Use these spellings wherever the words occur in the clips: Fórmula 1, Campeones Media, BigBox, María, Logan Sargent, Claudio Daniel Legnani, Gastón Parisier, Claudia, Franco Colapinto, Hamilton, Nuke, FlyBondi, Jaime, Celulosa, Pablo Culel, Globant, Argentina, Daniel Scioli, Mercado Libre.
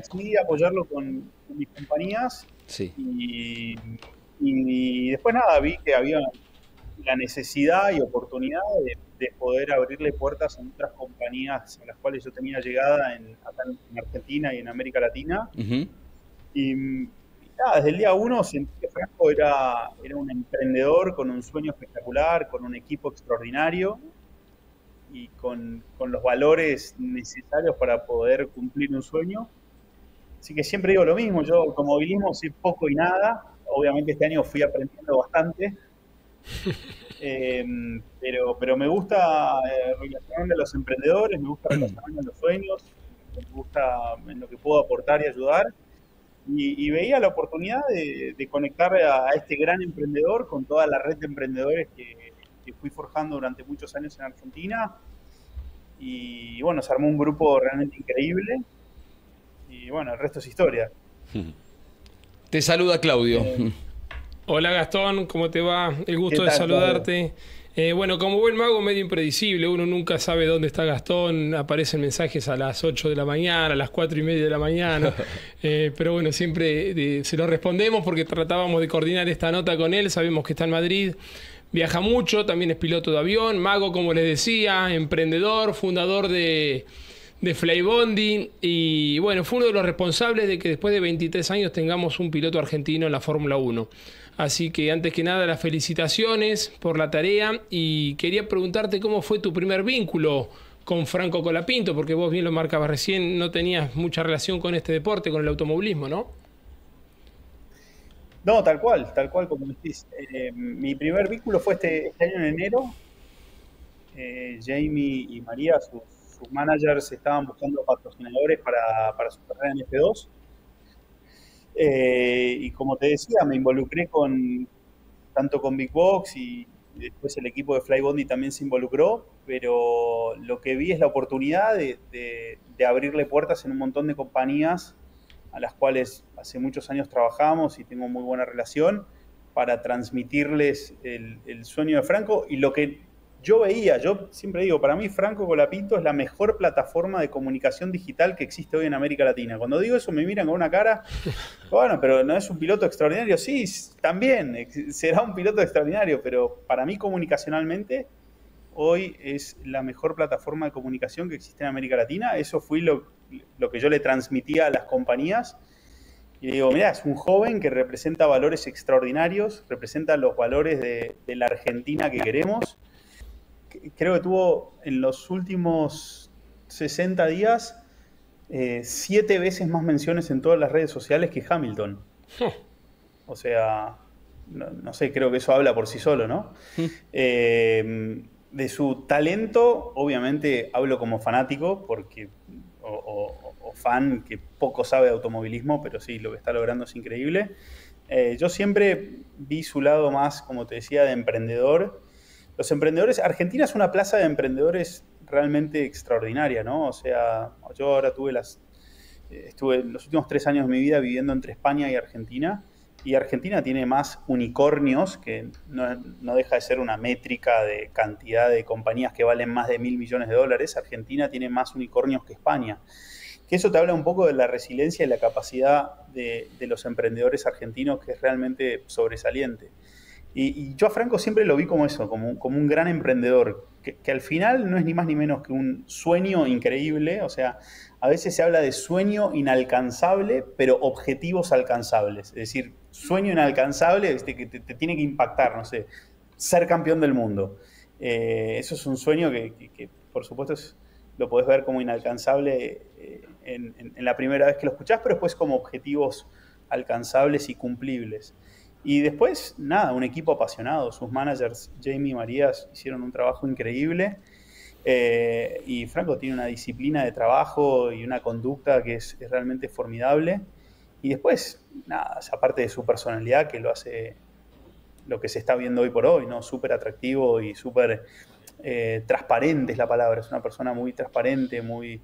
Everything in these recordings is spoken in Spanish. decidí apoyarlo con mis compañías. Sí. Y después nada, vi que había la necesidad y oportunidad de poder abrirle puertas a otras compañías a las cuales yo tenía llegada en Argentina y en América Latina. Uh-huh. Y nada, desde el día uno sentí que Franco era un emprendedor con un sueño espectacular, con un equipo extraordinario y con los valores necesarios para poder cumplir un sueño. Así que siempre digo lo mismo, yo como movilismo sé poco y nada. Obviamente este año fui aprendiendo bastante, pero me gusta relacionarme a los emprendedores, me gusta relacionarme a los sueños, me gusta en lo que puedo aportar y ayudar. Y veía la oportunidad de conectar a este gran emprendedor con toda la red de emprendedores que fui forjando durante muchos años en Argentina. Y bueno, se armó un grupo realmente increíble. Y bueno, el resto es historia. Te saluda Claudio. Hola Gastón, ¿cómo te va? El gusto de saludarte. Bueno, como buen mago medio impredecible, uno nunca sabe dónde está Gastón, aparecen mensajes a las 8 de la mañana, a las 4 y media de la mañana, pero bueno, siempre se lo respondemos porque tratábamos de coordinar esta nota con él, sabemos que está en Madrid, viaja mucho, también es piloto de avión, mago como les decía, emprendedor, fundador de FlyBondi, y bueno, fue uno de los responsables de que después de 23 años tengamos un piloto argentino en la Fórmula 1. Así que antes que nada las felicitaciones por la tarea, y quería preguntarte cómo fue tu primer vínculo con Franco Colapinto, porque vos bien lo marcabas recién, no tenías mucha relación con este deporte, con el automovilismo, ¿no? No, tal cual como decís. Mi primer vínculo fue este año en enero. Jaime y María, sus managers, estaban buscando patrocinadores para su carrera en F2. Y como te decía, me involucré tanto con BigBox, y después el equipo de FlyBondi también se involucró, pero lo que vi es la oportunidad de abrirle puertas en un montón de compañías a las cuales hace muchos años trabajamos y tengo muy buena relación, para transmitirles el sueño de Franco y lo que yo veía. Yo siempre digo, para mí Franco Colapinto es la mejor plataforma de comunicación digital que existe hoy en América Latina. Cuando digo eso me miran con una cara, bueno, pero ¿no es un piloto extraordinario? Sí, también, será un piloto extraordinario, pero para mí comunicacionalmente hoy es la mejor plataforma de comunicación que existe en América Latina. Eso fue lo que yo le transmitía a las compañías. Y digo, mirá, es un joven que representa valores extraordinarios, representa los valores de la Argentina que queremos. Creo que tuvo en los últimos 60 días 7 veces más menciones en todas las redes sociales que Hamilton. O sea, no sé, creo que eso habla por sí solo, ¿no? De su talento, obviamente hablo como fanático, porque o fan que poco sabe de automovilismo, pero sí, lo que está logrando es increíble. Yo siempre vi su lado más, como te decía, de emprendedor. Los emprendedores, Argentina es una plaza de emprendedores realmente extraordinaria, ¿no? O sea, yo ahora estuve los últimos 3 años de mi vida viviendo entre España y Argentina tiene más unicornios, que no deja de ser una métrica de cantidad de compañías que valen más de $1.000 millones. Argentina tiene más unicornios que España. Que eso te habla un poco de la resiliencia y la capacidad de los emprendedores argentinos, que es realmente sobresaliente. Y yo a Franco siempre lo vi como eso, como un gran emprendedor, que al final no es ni más ni menos que un sueño increíble. O sea, a veces se habla de sueño inalcanzable, pero objetivos alcanzables. Es decir, sueño inalcanzable que te tiene que impactar, no sé, ser campeón del mundo. Eso es un sueño que por supuesto, lo podés ver como inalcanzable en la primera vez que lo escuchás, pero después como objetivos alcanzables y cumplibles. Y después, nada, un equipo apasionado. Sus managers, Jaime y María, hicieron un trabajo increíble. Y Franco tiene una disciplina de trabajo y una conducta que es realmente formidable. Y después, nada, aparte de su personalidad, que lo hace lo que se está viendo hoy por hoy, ¿no? Súper atractivo y súper transparente es la palabra. Es una persona muy transparente, muy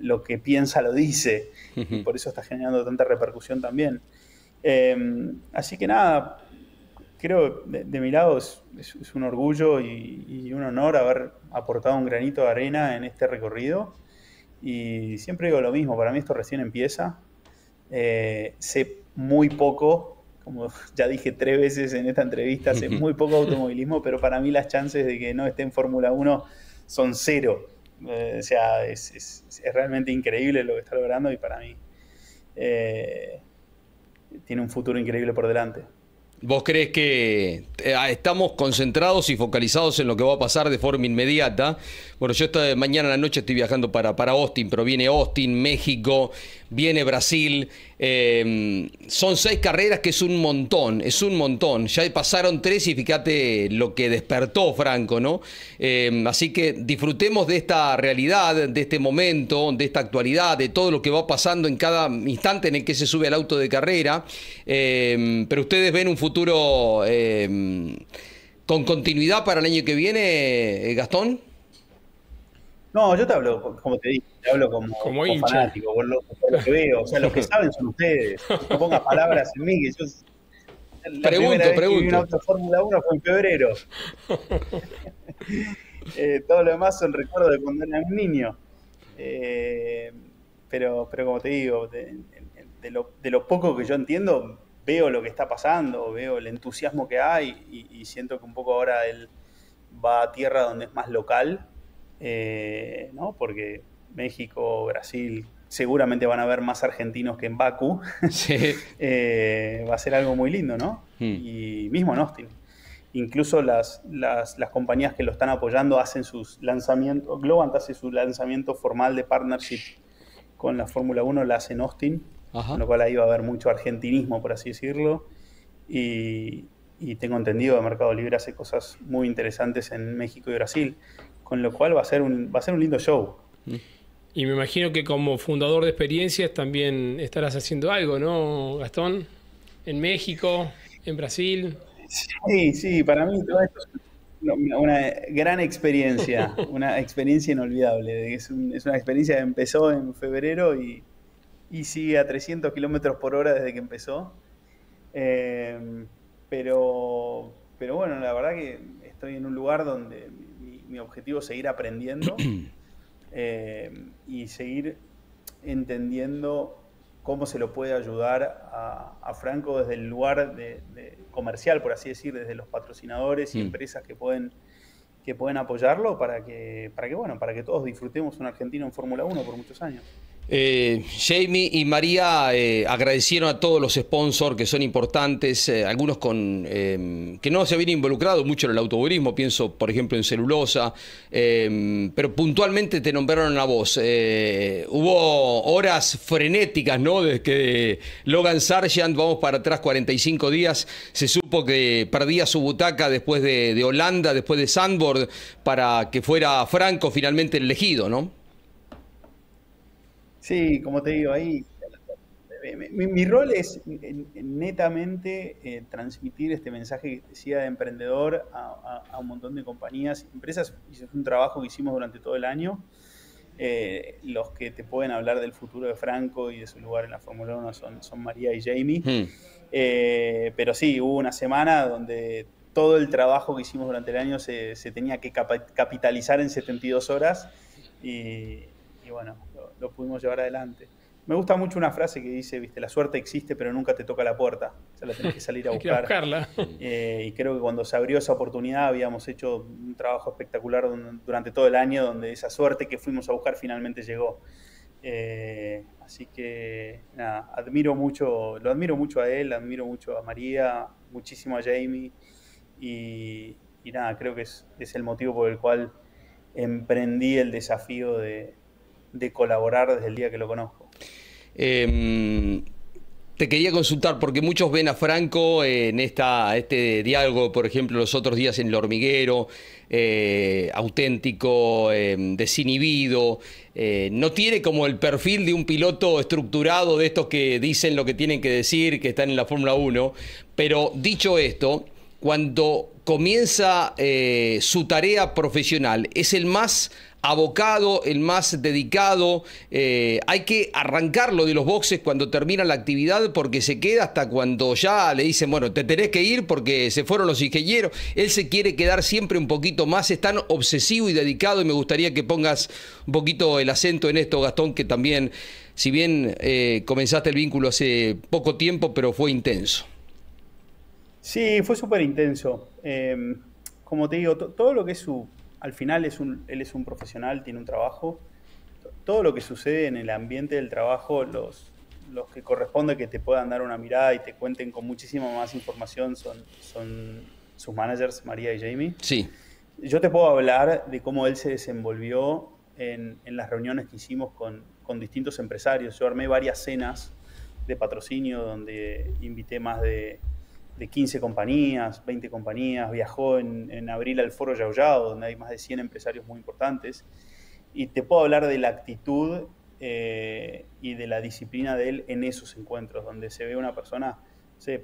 lo que piensa lo dice. Y por eso está generando tanta repercusión también. Así que nada, creo de mi lado es un orgullo y un honor haber aportado un granito de arena en este recorrido Y siempre digo lo mismo, para mí esto recién empieza. Sé muy poco, como ya dije 3 veces en esta entrevista, sé muy poco automovilismo, pero para mí las chances de que no esté en Fórmula 1 son 0. O sea, es realmente increíble lo que está logrando y para mí tiene un futuro increíble por delante. ¿Vos crees que estamos concentrados y focalizados en lo que va a pasar de forma inmediata? Bueno, yo mañana a la noche estoy viajando para Austin, pero viene Austin, México, viene Brasil. Son 6 carreras que es un montón, es un montón. Ya pasaron 3 y fíjate lo que despertó Franco, ¿no? Así que disfrutemos de esta realidad, de este momento, de esta actualidad, de todo lo que va pasando en cada instante en el que se sube al auto de carrera. Pero ustedes ven un futuro con continuidad para el año que viene, Gastón? No, yo te hablo, como te dije, te hablo como fanático, por lo que veo, o sea, los que saben son ustedes. No pongas palabras en mí, que yo... La primera vez que vi un auto Fórmula 1 fue en febrero. Todo lo demás son recuerdos de cuando era un niño. Pero como te digo, de lo poco que yo entiendo... Veo lo que está pasando, veo el entusiasmo que hay y siento que un poco ahora él va a tierra donde es más local, ¿no? Porque México, Brasil, seguramente van a haber más argentinos que en Bakú. Sí. Va a ser algo muy lindo, ¿no? Y mismo en Austin. Incluso las compañías que lo están apoyando hacen sus lanzamientos. Globant hace su lanzamiento formal de partnership con la Fórmula 1, la hace en Austin. Ajá. Con lo cual ahí va a haber mucho argentinismo, por así decirlo, y tengo entendido que Mercado Libre hace cosas muy interesantes en México y Brasil, con lo cual va a ser un lindo show. Y me imagino que como fundador de experiencias también estarás haciendo algo, ¿no, Gastón? En México, en Brasil. Sí, sí, para mí todo esto es una gran experiencia, una experiencia inolvidable. Es una experiencia que empezó en febrero y sigue a 300 kilómetros por hora desde que empezó. Pero bueno, la verdad que estoy en un lugar donde mi objetivo es seguir aprendiendo y seguir entendiendo cómo se lo puede ayudar a Franco desde el lugar de comercial, por así decir, desde los patrocinadores y empresas que pueden apoyarlo para que todos disfrutemos un argentino en Fórmula 1 por muchos años. Jaime y María agradecieron a todos los sponsors que son importantes, algunos que no se habían involucrado mucho en el automovilismo, pienso por ejemplo en Celulosa, pero puntualmente te nombraron a vos. Hubo horas frenéticas, ¿no? Desde que Logan Sargent, vamos para atrás 45 días, se supo que perdía su butaca después de Holanda, después de Sandboard, para que fuera Franco finalmente elegido, ¿no? Sí, como te digo, ahí mi rol es netamente transmitir este mensaje que te decía de emprendedor a un montón de compañías, empresas. Es un trabajo que hicimos durante todo el año. Los que te pueden hablar del futuro de Franco y de su lugar en la Fórmula 1 son María y Jaime. Pero sí, hubo una semana donde todo el trabajo que hicimos durante el año se tenía que capitalizar en 72 horas y bueno, lo pudimos llevar adelante. Me gusta mucho una frase que dice, viste, la suerte existe pero nunca te toca la puerta. O sea, la tenés que salir a buscar. Buscarla. Y creo que cuando se abrió esa oportunidad habíamos hecho un trabajo espectacular durante todo el año, donde esa suerte que fuimos a buscar finalmente llegó. Así que, nada, lo admiro mucho a él, admiro mucho a María, muchísimo a Jaime. Y nada, creo que es el motivo por el cual emprendí el desafío de colaborar desde el día que lo conozco. Te quería consultar, porque muchos ven a Franco en este diálogo, por ejemplo, los otros días en El Hormiguero, auténtico, desinhibido, no tiene como el perfil de un piloto estructurado de estos que dicen lo que tienen que decir, que están en la Fórmula 1, pero dicho esto, cuando comienza su tarea profesional, es el más abocado, el más dedicado. Hay que arrancarlo de los boxes cuando termina la actividad, porque se queda hasta cuando ya le dicen, bueno, te tenés que ir porque se fueron los ingenieros. Él se quiere quedar siempre un poquito más, es tan obsesivo y dedicado, y me gustaría que pongas un poquito el acento en esto, Gastón, que también, si bien comenzaste el vínculo hace poco tiempo, pero fue intenso. Sí, fue súper intenso. Como te digo, todo lo que es su... Al final él es un profesional, tiene un trabajo. Todo lo que sucede en el ambiente del trabajo, los que corresponde que te puedan dar una mirada y te cuenten con muchísima más información son sus managers, María y Jaime. Sí. Yo te puedo hablar de cómo él se desenvolvió en las reuniones que hicimos con distintos empresarios. Yo armé varias cenas de patrocinio donde invité más de 15 compañías, 20 compañías, viajó en abril al foro Yao Yao, donde hay más de 100 empresarios muy importantes, y te puedo hablar de la actitud y de la disciplina de él en esos encuentros, donde se ve una persona,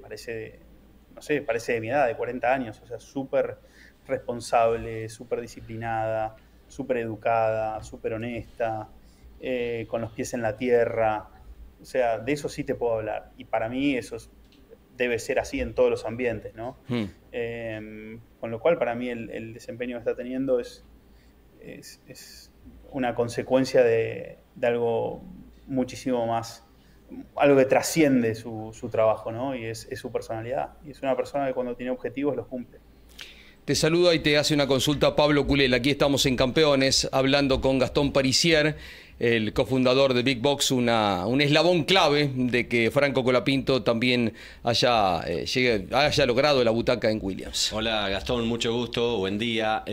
parece de mi edad, de 40 años, o sea, súper responsable, súper disciplinada, súper educada, súper honesta, con los pies en la tierra, o sea, de eso sí te puedo hablar, y para mí eso es... Debe ser así en todos los ambientes, ¿no? Con lo cual, para mí, el desempeño que está teniendo es una consecuencia de algo muchísimo más, algo que trasciende su trabajo, ¿no? Y es su personalidad. Y es una persona que cuando tiene objetivos los cumple. Te saluda y te hace una consulta Pablo Culel. Aquí estamos en Campeones hablando con Gastón Parisier, el cofundador de BigBox, un eslabón clave de que Franco Colapinto también haya logrado la butaca en Williams. Hola Gastón, mucho gusto, buen día.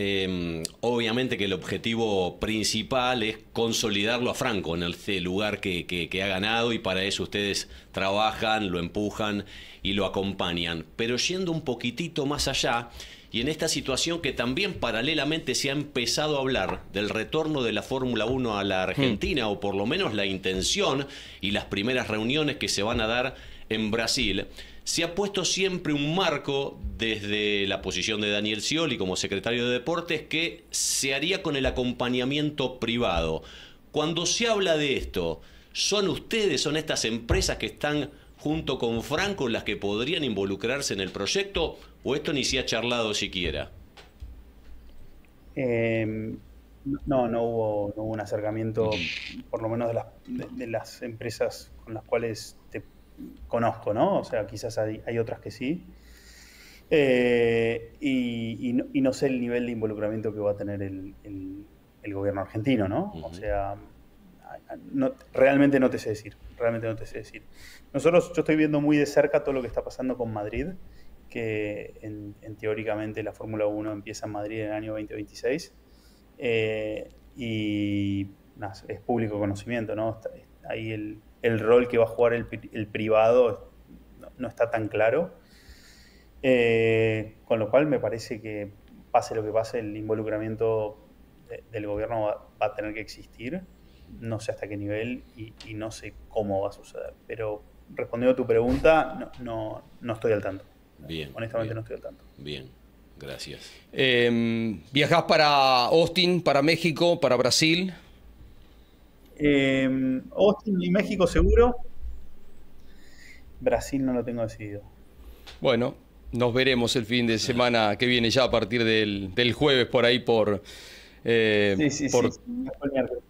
Obviamente que el objetivo principal es consolidarlo a Franco en este lugar que ha ganado, y para eso ustedes trabajan, lo empujan y lo acompañan. Pero yendo un poquitito más allá, y en esta situación que también paralelamente se ha empezado a hablar del retorno de la Fórmula 1 a la Argentina, o por lo menos la intención y las primeras reuniones que se van a dar en Brasil, se ha puesto siempre un marco desde la posición de Daniel Scioli como secretario de Deportes que se haría con el acompañamiento privado. Cuando se habla de esto, ¿son ustedes, son estas empresas que están junto con Franco las que podrían involucrarse en el proyecto, o esto ni se ha charlado siquiera? No hubo un acercamiento, por lo menos de las empresas con las cuales te conozco, ¿no? O sea, quizás hay otras que sí. Y no sé el nivel de involucramiento que va a tener el gobierno argentino, ¿no? O sea... Realmente no te sé decir. Yo estoy viendo muy de cerca todo lo que está pasando con Madrid, que teóricamente la Fórmula 1 empieza en Madrid en el año 2026, y es público conocimiento, ¿no? Ahí el rol que va a jugar el privado no está tan claro, con lo cual me parece que pase lo que pase, el involucramiento del gobierno va a tener que existir. No sé hasta qué nivel y no sé cómo va a suceder. Pero respondiendo a tu pregunta, no estoy al tanto. Bien. Honestamente bien, no estoy al tanto. Bien, gracias. ¿Viajás para Austin, para México, para Brasil? Austin y México seguro. Brasil no lo tengo decidido. Bueno, nos veremos el fin de semana que viene, ya a partir del jueves por ahí por... por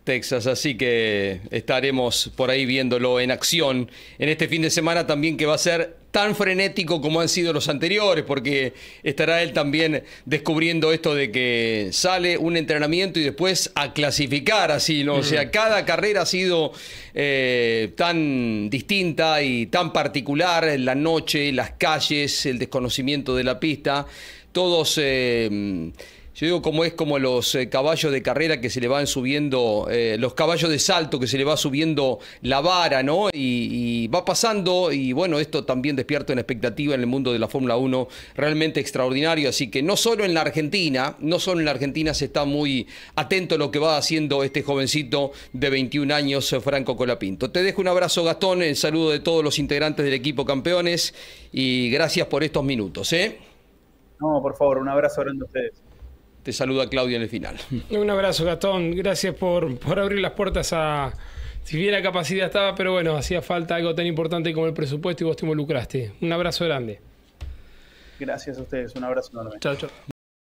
Texas, así que estaremos por ahí viéndolo en acción en este fin de semana también, que va a ser tan frenético como han sido los anteriores, porque estará él también descubriendo esto de que sale un entrenamiento y después a clasificar, así, ¿no? O sea, cada carrera ha sido tan distinta y tan particular, la noche, las calles, el desconocimiento de la pista, todos... Yo digo, como los caballos de carrera que se le van subiendo, los caballos de salto que se le va subiendo la vara, ¿no? Y va pasando, y bueno, esto también despierta una expectativa en el mundo de la Fórmula 1 realmente extraordinario. Así que no solo en la Argentina se está muy atento a lo que va haciendo este jovencito de 21 años, Franco Colapinto. Te dejo un abrazo, Gastón, el saludo de todos los integrantes del equipo Campeones, y gracias por estos minutos, No, por favor, un abrazo grande a ustedes. Te saluda Claudia en el final. Un abrazo, Gastón. Gracias por abrir las puertas a... Si bien la capacidad estaba, pero bueno, hacía falta algo tan importante como el presupuesto y vos te involucraste. Un abrazo grande. Gracias a ustedes, un abrazo enorme. Chao, chao.